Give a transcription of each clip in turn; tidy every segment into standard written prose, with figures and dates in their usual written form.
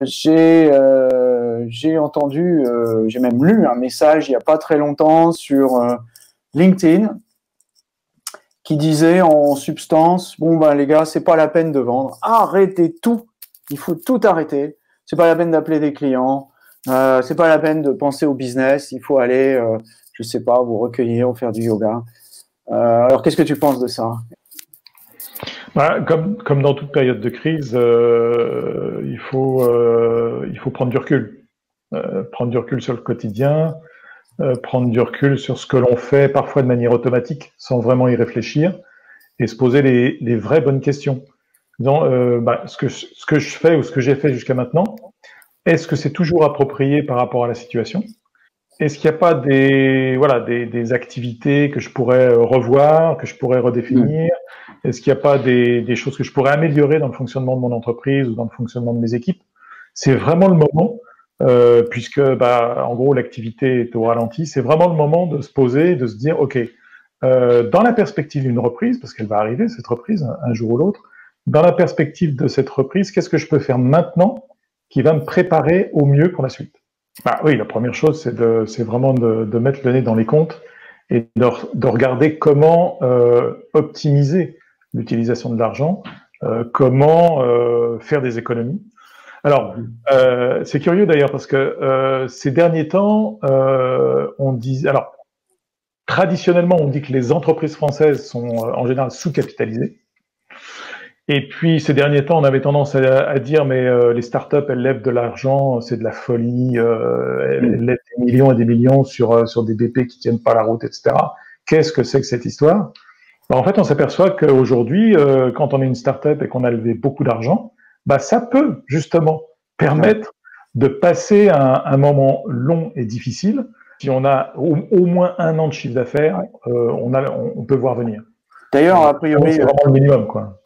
J'ai entendu, j'ai même lu un message il n'y a pas très longtemps sur LinkedIn qui disait en substance, bon ben les gars, c'est pas la peine de vendre, arrêtez tout, il faut tout arrêter, c'est pas la peine d'appeler des clients, c'est pas la peine de penser au business, il faut aller, je sais pas, vous recueillir ou faire du yoga. Alors qu'est-ce que tu penses de ça ? Bah, comme dans toute période de crise, il faut prendre du recul. Prendre du recul sur le quotidien, prendre du recul sur ce que l'on fait parfois de manière automatique, sans vraiment y réfléchir, et se poser les vraies bonnes questions. Dans, bah, ce que je fais ou ce que j'ai fait jusqu'à maintenant, est-ce que c'est toujours approprié par rapport à la situation ? Est-ce qu'il n'y a pas des activités que je pourrais revoir, que je pourrais redéfinir ? Est-ce qu'il n'y a pas des choses que je pourrais améliorer dans le fonctionnement de mon entreprise ou dans le fonctionnement de mes équipes? C'est vraiment le moment, puisque bah, en gros l'activité est au ralenti, c'est vraiment le moment de se poser, de se dire, ok, dans la perspective d'une reprise, parce qu'elle va arriver cette reprise un jour ou l'autre, dans la perspective de cette reprise, qu'est-ce que je peux faire maintenant qui va me préparer au mieux pour la suite? Bah oui, la première chose, c'est vraiment de mettre le nez dans les comptes et de regarder comment optimiser l'utilisation de l'argent, comment faire des économies. Alors, c'est curieux d'ailleurs parce que ces derniers temps, on dit, alors traditionnellement, on dit que les entreprises françaises sont en général sous-capitalisées. Et puis ces derniers temps, on avait tendance à dire mais les startups, elles lèvent de l'argent, c'est de la folie, elles lèvent des millions et des millions sur des BP qui tiennent pas la route, etc. Qu'est-ce que c'est que cette histoire ? En fait, on s'aperçoit qu'aujourd'hui, quand on est une startup et qu'on a levé beaucoup d'argent, bah, ça peut justement permettre de passer un moment long et difficile. Si on a au moins un an de chiffre d'affaires, on peut voir venir. D'ailleurs, a priori, c'est vraiment le minimum, quoi.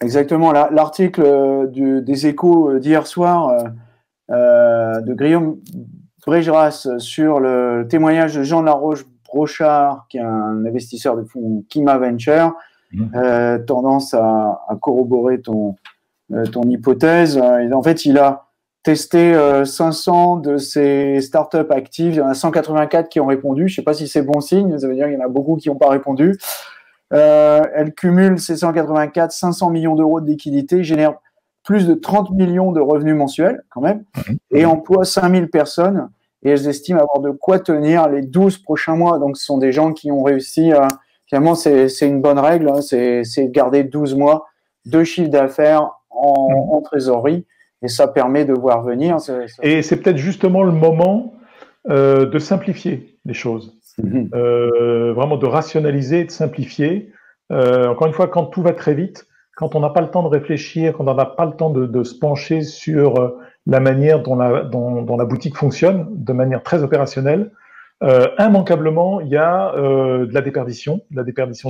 Exactement. L'article des Échos d'hier soir de Guillaume Brégeras sur le témoignage de Jean Laroche Brochard, qui est un investisseur de fonds Kima Venture, tendance à corroborer ton hypothèse. Et en fait, il a testé 500 de ces startups actives. Il y en a 184 qui ont répondu. Je ne sais pas si c'est bon signe. Ça veut dire qu'il y en a beaucoup qui n'ont pas répondu. Elle cumule ces 184, 500 millions d'euros de liquidités, génère plus de 30 millions de revenus mensuels quand même, et emploie 5000 personnes. Et elles estiment avoir de quoi tenir les 12 prochains mois. Donc, ce sont des gens qui ont réussi. Finalement, c'est une bonne règle. Hein, c'est garder 12 mois de chiffre d'affaires en trésorerie. Et ça permet de voir venir. Et c'est peut-être justement le moment de simplifier les choses. Vraiment de rationaliser et de simplifier. Encore une fois, quand tout va très vite, quand on n'a pas le temps de réfléchir, quand on n'a pas le temps de se pencher sur... la manière dont la boutique fonctionne de manière très opérationnelle, immanquablement, il y a de la déperdition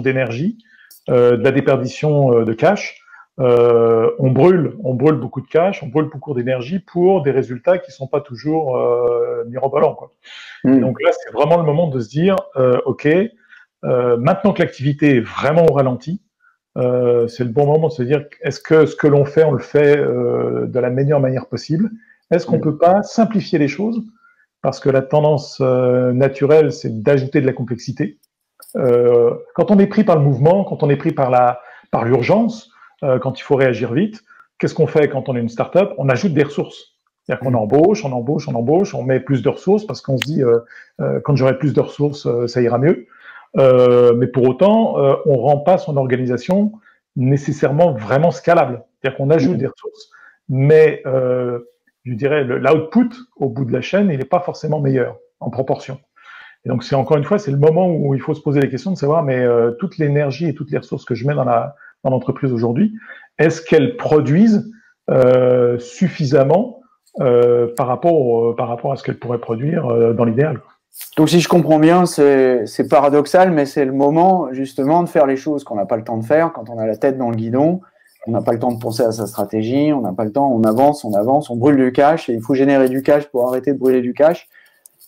d'énergie, de la déperdition de cash. On brûle beaucoup de cash, on brûle beaucoup d'énergie pour des résultats qui ne sont pas toujours mirobolants, quoi. Et donc là, c'est vraiment le moment de se dire, OK, maintenant que l'activité est vraiment au ralenti, c'est le bon moment de se dire, est-ce que ce que l'on fait, on le fait de la meilleure manière possible? Est-ce qu'on peut pas simplifier les choses? Parce que la tendance naturelle, c'est d'ajouter de la complexité. Quand on est pris par le mouvement, quand on est pris par l'urgence, quand il faut réagir vite, qu'est-ce qu'on fait quand on est une start-up? On ajoute des ressources. C'est-à-dire qu'on embauche, on embauche, on embauche, on met plus de ressources parce qu'on se dit, quand j'aurai plus de ressources, ça ira mieux. Mais pour autant, on ne rend pas son organisation nécessairement vraiment scalable. C'est-à-dire qu'on ajoute des ressources, mais je dirais l'output au bout de la chaîne, il n'est pas forcément meilleur en proportion. Et donc, c'est encore une fois, c'est le moment où il faut se poser les questions de savoir, mais toute l'énergie et toutes les ressources que je mets dans l'entreprise aujourd'hui, est-ce qu'elles produisent suffisamment par rapport à ce qu'elles pourraient produire dans l'idéal ? Donc, si je comprends bien, c'est paradoxal, mais c'est le moment justement de faire les choses qu'on n'a pas le temps de faire quand on a la tête dans le guidon. On n'a pas le temps de penser à sa stratégie, on n'a pas le temps, on avance, on brûle du cash et il faut générer du cash pour arrêter de brûler du cash.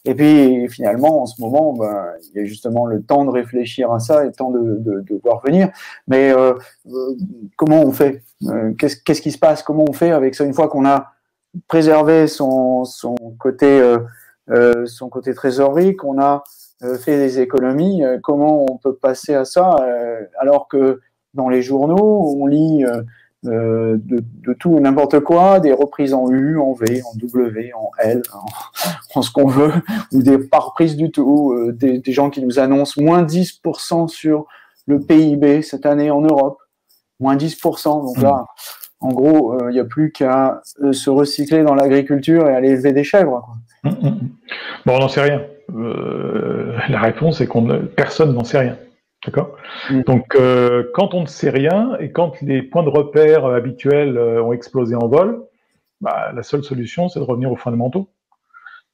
Et puis finalement, en ce moment, ben, il y a justement le temps de réfléchir à ça et le temps de voir venir. Mais comment on fait ? Qu'est-ce qui se passe ? Comment on fait avec ça une fois qu'on a préservé son côté trésorerie, qu'on a fait des économies, comment on peut passer à ça alors que dans les journaux, on lit de tout n'importe quoi, des reprises en U, en V, en W, en L, en ce qu'on veut, ou des pas reprises du tout, des gens qui nous annoncent moins 10% sur le PIB cette année en Europe, moins 10%, donc là, en gros, il n'y a plus qu'à se recycler dans l'agriculture et aller élever des chèvres, quoi. Bon, on n'en sait rien. La réponse est qu'on personne n'en sait rien. D'accord. Donc, quand on ne sait rien et quand les points de repère habituels ont explosé en vol, bah, la seule solution, c'est de revenir aux fondamentaux.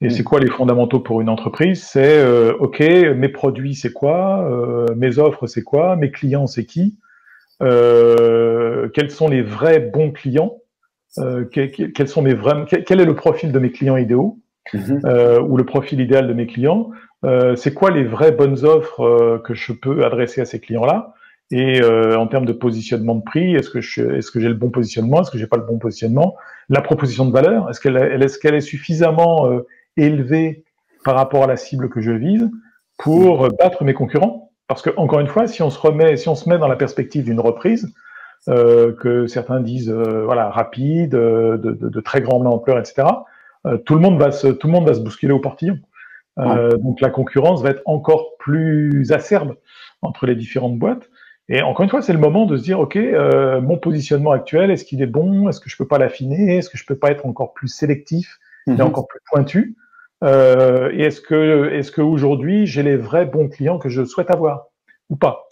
Et c'est quoi les fondamentaux pour une entreprise? C'est, OK, mes produits, c'est quoi? Mes offres, c'est quoi? Mes clients, c'est qui? Quels sont les vrais bons clients? Quels sont mes vrais, quel est le profil de mes clients idéaux? Ou le profil idéal de mes clients, c'est quoi les vraies bonnes offres que je peux adresser à ces clients-là? Et en termes de positionnement de prix, est-ce que j'ai le bon positionnement? Est-ce que j'ai pas le bon positionnement? La proposition de valeur, est-ce qu'elle est suffisamment élevée par rapport à la cible que je vise pour battre mes concurrents? Parce que encore une fois, si on se met dans la perspective d'une reprise que certains disent voilà rapide, de très grande ampleur, etc. Tout le monde va se bousculer au portillon. Donc la concurrence va être encore plus acerbe entre les différentes boîtes. Et encore une fois, c'est le moment de se dire, OK, mon positionnement actuel, est-ce qu'il est bon? Est-ce que je peux pas l'affiner? Est-ce que je peux pas être encore plus sélectif et encore plus pointu? Et est-ce que aujourd'hui, j'ai les vrais bons clients que je souhaite avoir ou pas?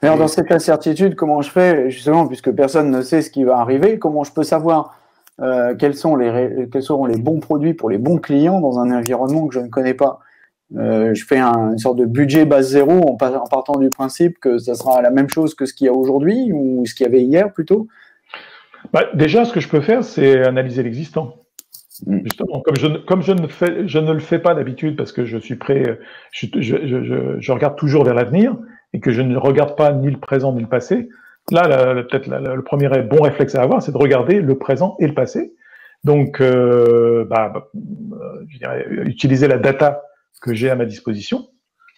Alors, dans cette incertitude, comment je fais justement, puisque personne ne sait ce qui va arriver, comment je peux savoir quels seront les bons produits pour les bons clients dans un environnement que je ne connais pas? Je fais une sorte de budget base zéro en partant du principe que ça sera la même chose que ce qu'il y a aujourd'hui ou ce qu'il y avait hier plutôt. Bah, déjà, ce que je peux faire, c'est analyser l'existant. Justement, comme je ne le fais pas d'habitude parce que je suis je regarde toujours vers l'avenir et que je ne regarde pas ni le présent ni le passé. Là, peut-être le premier bon réflexe à avoir, c'est de regarder le présent et le passé. Donc, je dirais, utiliser la data que j'ai à ma disposition,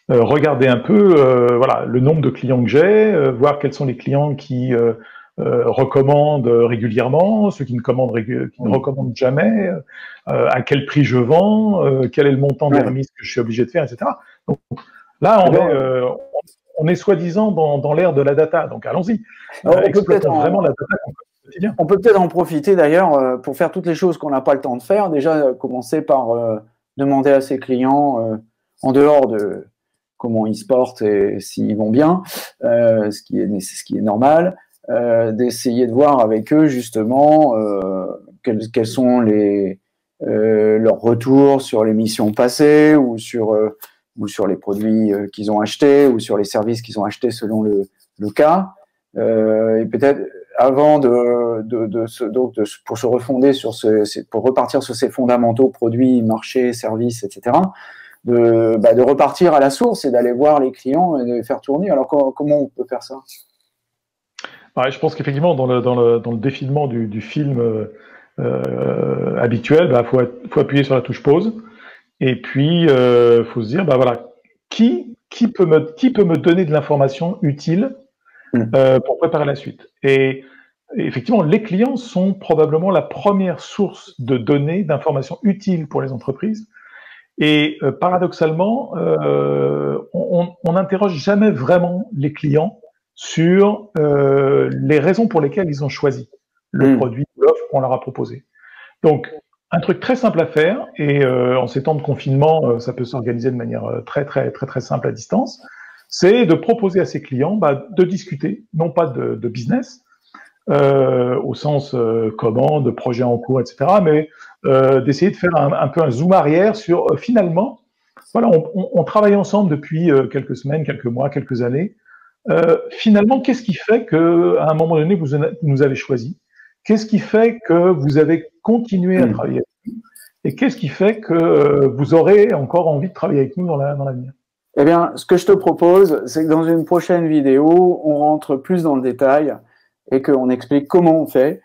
regarder un peu, voilà, le nombre de clients que j'ai, voir quels sont les clients qui recommandent régulièrement, ceux qui ne recommandent jamais, à quel prix je vends, quel est le montant des remises que je suis obligé de faire, etc. Donc là, on est soi-disant dans l'ère de la data, donc allons-y. Exploitons vraiment la data qu'on peut au quotidien. On peut peut-être en profiter d'ailleurs pour faire toutes les choses qu'on n'a pas le temps de faire. Déjà, commencer par demander à ses clients, en dehors de comment ils se portent et s'ils vont bien, ce qui est normal, d'essayer de voir avec eux justement quels sont leurs retours sur les missions passées ou sur les produits qu'ils ont achetés, ou sur les services qu'ils ont achetés selon le cas. Et peut-être avant pour se refonder pour repartir sur ces fondamentaux, produits, marchés, services, etc., de repartir à la source et d'aller voir les clients et de les faire tourner. Alors comment on peut faire ça? Ouais, je pense qu'effectivement, dans le défilement du film habituel, faut appuyer sur la touche pause. Et puis, faut se dire, bah voilà, qui peut me donner de l'information utile pour préparer la suite. Et effectivement, les clients sont probablement la première source de données, d'informations utiles pour les entreprises. Et paradoxalement, on n'interroge jamais vraiment les clients sur les raisons pour lesquelles ils ont choisi le produit ou l'offre qu'on leur a proposé. Donc, un truc très simple à faire, et en ces temps de confinement, ça peut s'organiser de manière très très très très simple à distance, c'est de proposer à ses clients de discuter, non pas de business, au sens commande, projet en cours, etc., mais d'essayer de faire un peu un zoom arrière sur finalement, voilà, on travaille ensemble depuis quelques semaines, quelques mois, quelques années. Finalement, qu'est-ce qui fait que à un moment donné, vous nous avez choisi? Qu'est-ce qui fait que vous avez continué à travailler avec nous? Et qu'est-ce qui fait que vous aurez encore envie de travailler avec nous dans l'avenir? Eh bien, ce que je te propose, c'est que dans une prochaine vidéo, on rentre plus dans le détail et qu'on explique comment on fait